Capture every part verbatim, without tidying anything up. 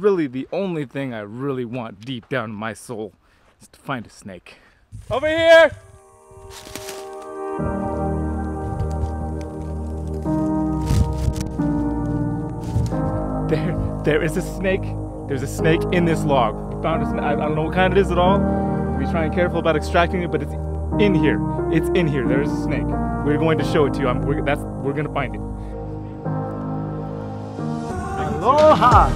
really the only thing I really want deep down in my soul is to find a snake. Over here! There, there is a snake. There's a snake in this log. We found a snake. I don't know what kind it is at all. Be trying careful about extracting it, but it's in here. It's in here. There is a snake. We're going to show it to you. I'm, we're, that's, we're going to find it. Aloha!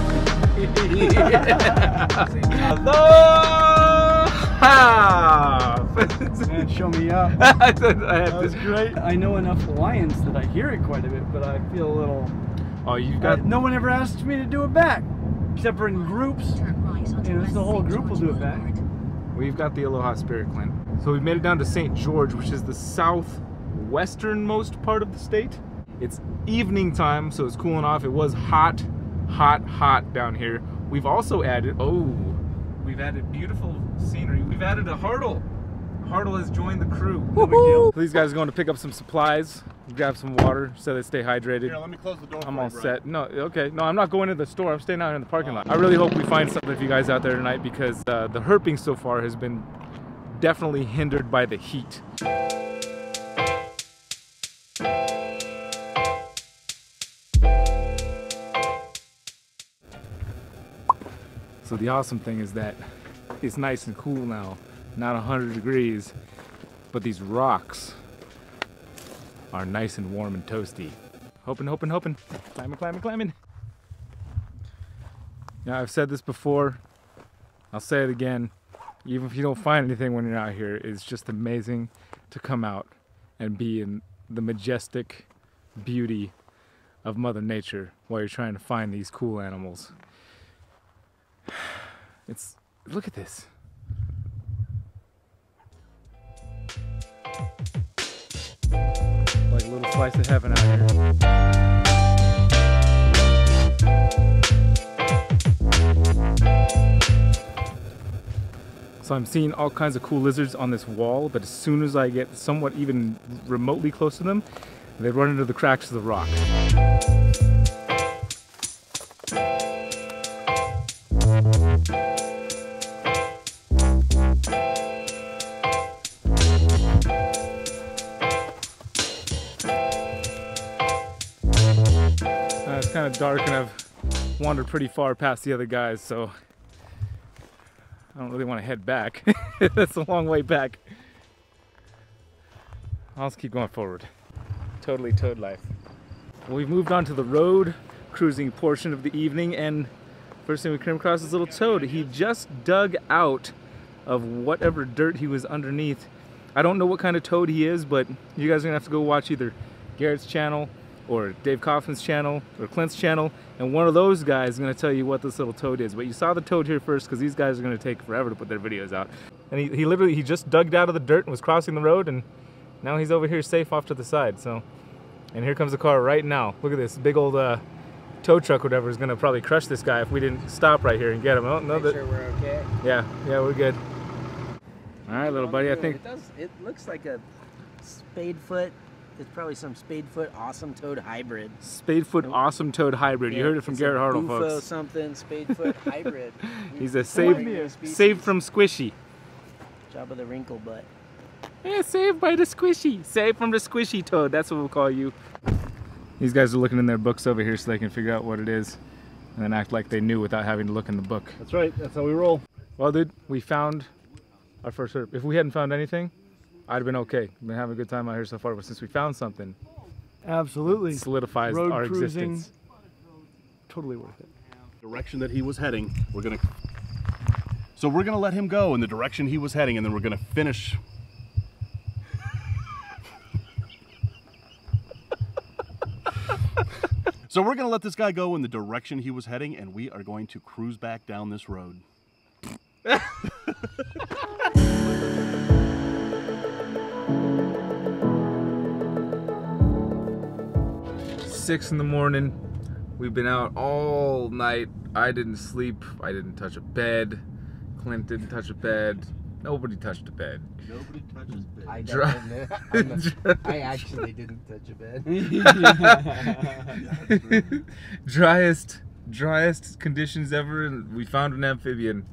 Aloha! Man, show me up. I said, I had that was to. Great. I know enough Hawaiians that I hear it quite a bit, but I feel a little... Oh, you've got... Uh, no one ever asked me to do it back, except for in groups. You know, the whole group will do it back. We've got the Aloha Spirit, Clint. So we've made it down to Saint George, which is the southwesternmost part of the state. It's evening time, so it's cooling off. It was hot, hot, hot down here. We've also added, oh, we've added beautiful scenery. We've added a Hartle. Hartle has joined the crew. So these guys are going to pick up some supplies, grab some water, so they stay hydrated. Here, let me close the door. I'm all set. No, okay. No, I'm not going to the store. I'm staying out here in the parking lot. I really hope we find something for you guys out there tonight, because uh, the herping so far has been definitely hindered by the heat. So the awesome thing is that it's nice and cool now, not one hundred degrees, but these rocks are nice and warm and toasty. Hoping, hoping, hoping. Climbing, climbing, climbing. Now I've said this before, I'll say it again, even if you don't find anything when you're out here, it's just amazing to come out and be in the majestic beauty of Mother Nature while you're trying to find these cool animals. It's, look at this. Like a little slice of heaven out here. So I'm seeing all kinds of cool lizards on this wall, but as soon as I get somewhat even remotely close to them, they run into the cracks of the rock. Kind of dark, and I've wandered pretty far past the other guys, so I don't really want to head back. That's a long way back. I'll just keep going forward. Totally toad life. Well, we've moved on to the road cruising portion of the evening, and first thing we came across is little Toad. He just dug out of whatever dirt he was underneath. I don't know what kind of toad he is, but you guys are gonna have to go watch either Garrett's channel or Dave Kaufman's channel, or Clint's channel, and one of those guys is going to tell you what this little toad is. But you saw the toad here first, because these guys are going to take forever to put their videos out. And he, he literally, he just dug out of the dirt and was crossing the road, and now he's over here safe off to the side. So, and here comes the car right now. Look at this big old uh, tow truck, whatever, is going to probably crush this guy if we didn't stop right here and get him. Oh, no, make sure we're okay. Yeah, yeah, we're good. All right, little buddy, I think... It, does, it looks like a spade foot. It's probably some Spadefoot Awesome Toad hybrid. Spadefoot Awesome Toad hybrid. Yeah, you heard it from Garrett Hartle, folks. Bufo something, Spadefoot hybrid. He's a saved, saved from Squishy. Job of the wrinkle butt. Yeah, saved by the Squishy. Saved from the Squishy Toad. That's what we'll call you. These guys are looking in their books over here so they can figure out what it is and then act like they knew without having to look in the book. That's right. That's how we roll. Well, dude, we found our first herb. If we hadn't found anything, I'd have been okay. Been having a good time out here so far, but since we found something, absolutely solidifies road our cruising, existence. Totally worth it. Direction that he was heading, we're gonna. So we're gonna let him go in the direction he was heading, and then we're gonna finish. So we're gonna let this guy go in the direction he was heading, and we are going to cruise back down this road. Six in the morning. We've been out all night. I didn't sleep. I didn't touch a bed. Clint didn't touch a bed. Nobody touched a bed. Nobody touches bed. I, Dry I actually didn't touch a bed. Driest driest conditions ever, and we found an amphibian.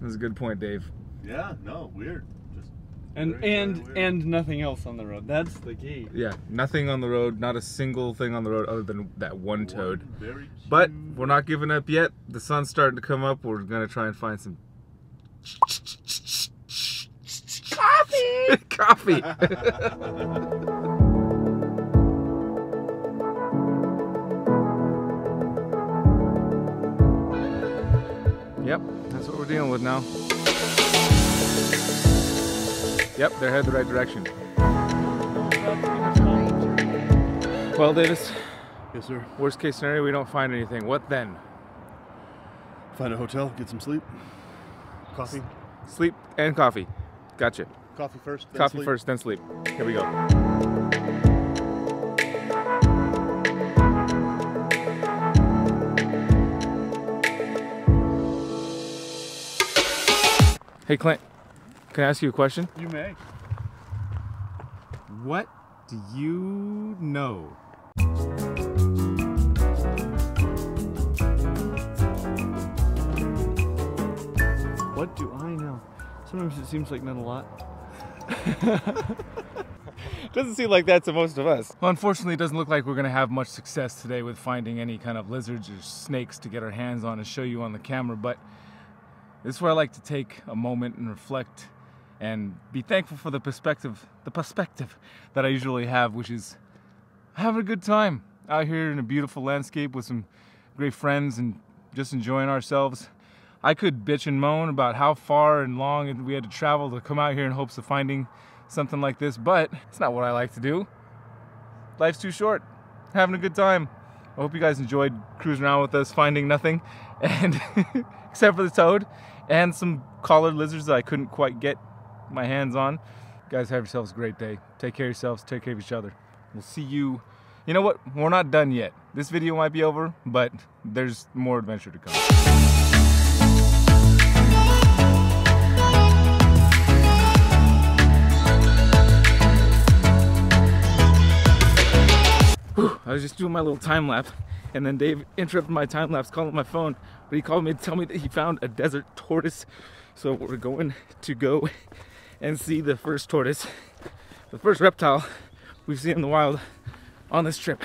That was a good point, Dave. Yeah, no, weird. Just and very, and very weird. And nothing else on the road. That's the key. Yeah, nothing on the road. Not a single thing on the road other than that one, one toad. Very cute. But we're not giving up yet. The sun's starting to come up. We're gonna try and find some coffee. Coffee. Yep, that's what we're dealing with now. Yep, they're headed the right direction. Well, Davis. Yes, sir. Worst case scenario, we don't find anything. What then? Find a hotel, get some sleep, coffee. S sleep and coffee. Gotcha. Coffee first, then coffee sleep. first, then sleep. Here we go. Hey Clint, can I ask you a question? You may. What do you know? What do I know? Sometimes it seems like not a lot. Doesn't seem like that to most of us. Well, unfortunately, it doesn't look like we're going to have much success today with finding any kind of lizards or snakes to get our hands on and show you on the camera, but this is where I like to take a moment and reflect and be thankful for the perspective, the perspective that I usually have, which is having a good time out here in a beautiful landscape with some great friends and just enjoying ourselves. I could bitch and moan about how far and long we had to travel to come out here in hopes of finding something like this, but it's not what I like to do. Life's too short. Having a good time. I hope you guys enjoyed cruising around with us, finding nothing, and except for the toad and some collared lizards that I couldn't quite get my hands on. You guys, have yourselves a great day. Take care of yourselves. Take care of each other. We'll see you. You know what? We're not done yet. This video might be over, but there's more adventure to come. I was just doing my little time lapse, and then Dave interrupted my time lapse, calling my phone. But he called me to tell me that he found a desert tortoise. So we're going to go and see the first tortoise, the first reptile we've seen in the wild on this trip.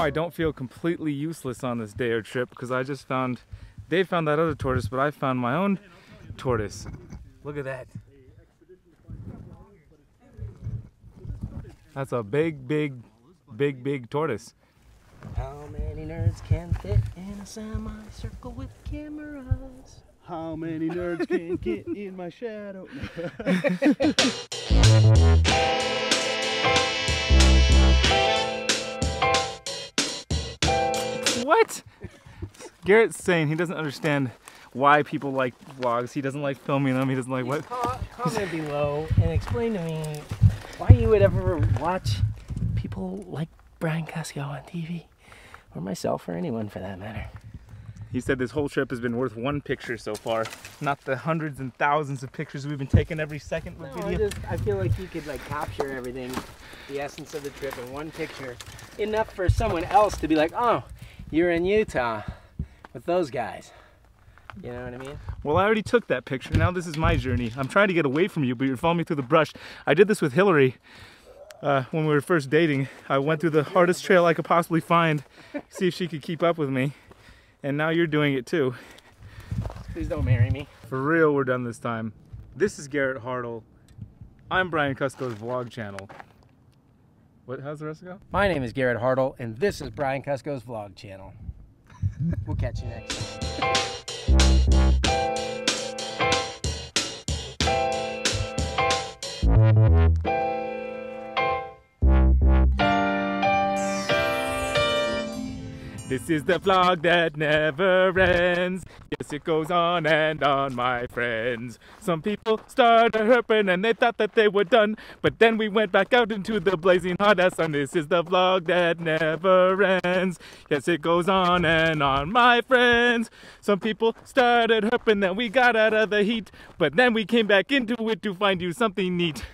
I don't feel completely useless on this day or trip because I just found, they found that other tortoise, but I found my own tortoise. Look at that. That's a big, big, big, big tortoise. How many nerds can fit in a semicircle with cameras? How many nerds can get in my shadow? What? Garrett's saying he doesn't understand why people like vlogs. He doesn't like filming them. He doesn't like what? Com comment below and explain to me why you would ever watch people like Brian Kusko on T V, or myself, or anyone for that matter. He said this whole trip has been worth one picture so far, not the hundreds and thousands of pictures we've been taking every second with no, video. I, just, I feel like you could like capture everything, the essence of the trip in one picture, enough for someone else to be like, oh, you're in Utah with those guys. You know what I mean? Well, I already took that picture. Now this is my journey. I'm trying to get away from you, but you're following me through the brush. I did this with Hillary uh, when we were first dating. I went through the hardest trail I could possibly find, see if she could keep up with me. And now you're doing it too. Please don't marry me. For real, we're done this time. This is Garrett Hartle. I'm Brian Kusko's vlog channel. What, how's the rest of it go? My name is Garrett Hartle, and this is Brian Kusko's vlog channel. We'll catch you next time. This is the vlog that never ends. Yes, it goes on and on, my friends. Some people started herping and they thought that they were done, but then we went back out into the blazing hot ass sun. This is the vlog that never ends. Yes, it goes on and on, my friends. Some people started herping and we got out of the heat, but then we came back into it to find you something neat.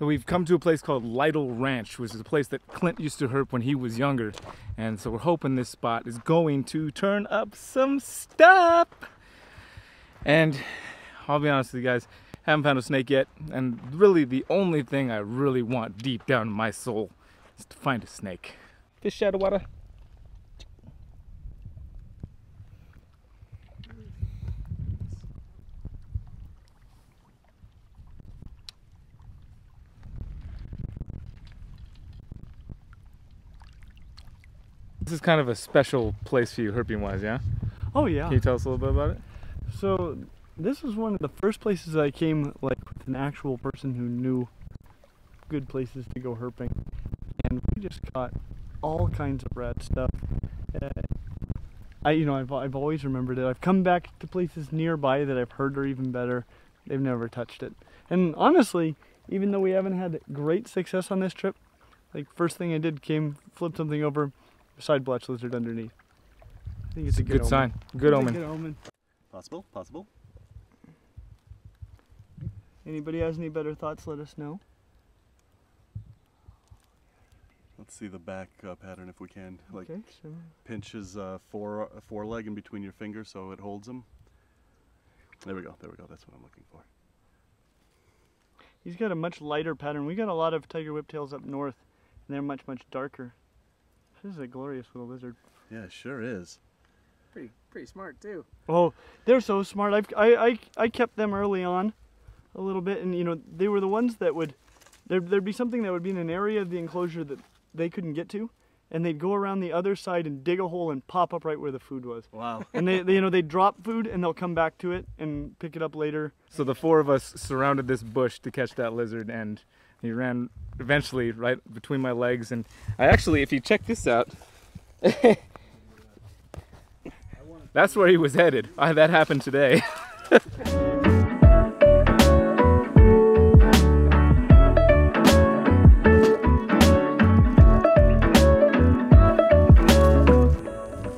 So we've come to a place called Lytle Ranch, which is a place that Clint used to herp when he was younger. And so we're hoping this spot is going to turn up some stuff. And I'll be honest with you guys, haven't found a snake yet. And really the only thing I really want deep down in my soul is to find a snake. Fish out of water. This is kind of a special place for you, herping wise, yeah? Oh yeah. Can you tell us a little bit about it? So this was one of the first places I came like with an actual person who knew good places to go herping, and we just got all kinds of rad stuff. Uh, I, you know, I've I've always remembered it. I've come back to places nearby that I've heard are even better. They've never touched it. And honestly, even though we haven't had great success on this trip, like first thing I did came flipped something over. Side blotch lizard underneath. I think it's, it's a good, good sign. Good omen. good omen. Possible, possible. Anybody has any better thoughts, let us know. Let's see the back uh, pattern if we can. Like okay, so pinch his uh, fore, foreleg in between your fingers so it holds him. There we go, there we go. That's what I'm looking for. He's got a much lighter pattern. We got a lot of tiger whiptails up north, and they're much, much darker. This is a glorious little lizard. Yeah, it sure is. Pretty, pretty smart too. Oh, they're so smart. I've, I, I, I kept them early on, a little bit, and you know they were the ones that would, there, there'd be something that would be in an area of the enclosure that they couldn't get to, and they'd go around the other side and dig a hole and pop up right where the food was. Wow. And they, they you know, they drop food and they'll come back to it and pick it up later. So the four of us surrounded this bush to catch that lizard, and he ran eventually right between my legs, and I actually, if you check this out, that's where he was headed. I, that happened today.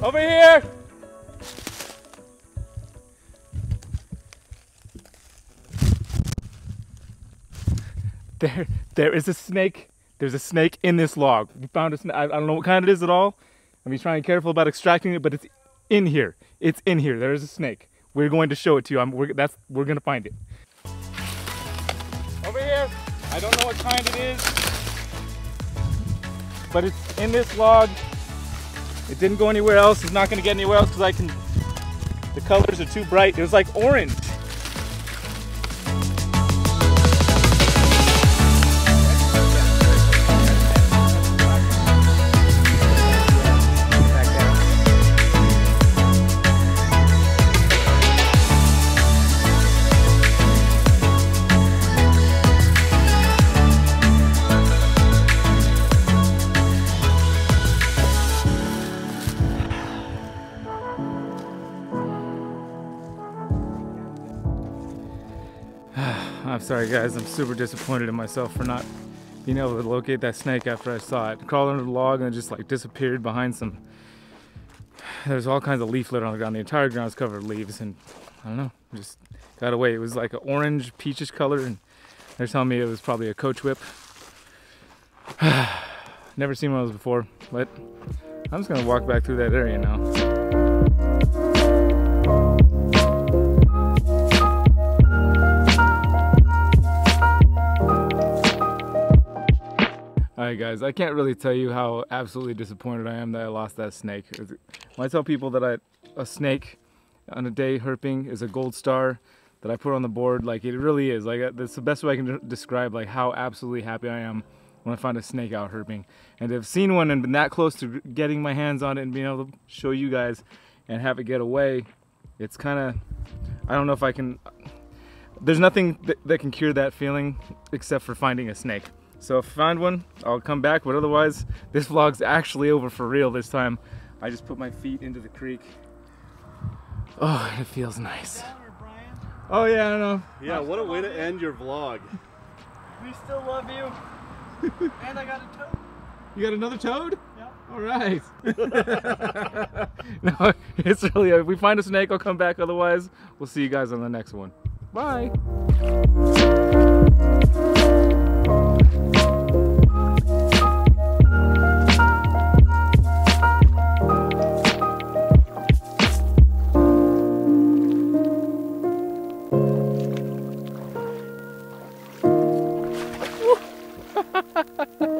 Over here! There, there is a snake. There's a snake in this log. We found a snake. I, I don't know what kind it is at all. I'm just trying to be careful about extracting it, but it's in here. It's in here. There is a snake. We're going to show it to you. I'm, we're, that's, we're going to find it. Over here. I don't know what kind it is, but it's in this log. It didn't go anywhere else. It's not going to get anywhere else because I can, the colors are too bright. It was like orange. I'm sorry guys, I'm super disappointed in myself for not being able to locate that snake after I saw it. It crawled under the log and it just like disappeared behind some, there's all kinds of leaf litter on the ground. The entire ground's covered with leaves, and I don't know, just got away. It was like an orange, peachish color, and they're telling me it was probably a coach whip. Never seen one of those before, but I'm just gonna walk back through that area now. Alright guys, I can't really tell you how absolutely disappointed I am that I lost that snake. When I tell people that I, a snake on a day herping is a gold star that I put on the board, like it really is. Like that's the best way I can describe like how absolutely happy I am when I find a snake out herping. And to have seen one and been that close to getting my hands on it and being able to show you guys and have it get away, it's kind of, I don't know if I can, There's nothing th that can cure that feeling except for finding a snake. So if I find one, I'll come back, but otherwise, this vlog's actually over for real this time. I just put my feet into the creek. Oh, it feels nice. Oh yeah, I know. Yeah, what a way to end your vlog. We still love you. And I got a toad. You got another toad? Yeah. All right. No, it's really, if we find a snake, I'll come back. Otherwise, we'll see you guys on the next one. Bye. Ha ha ha.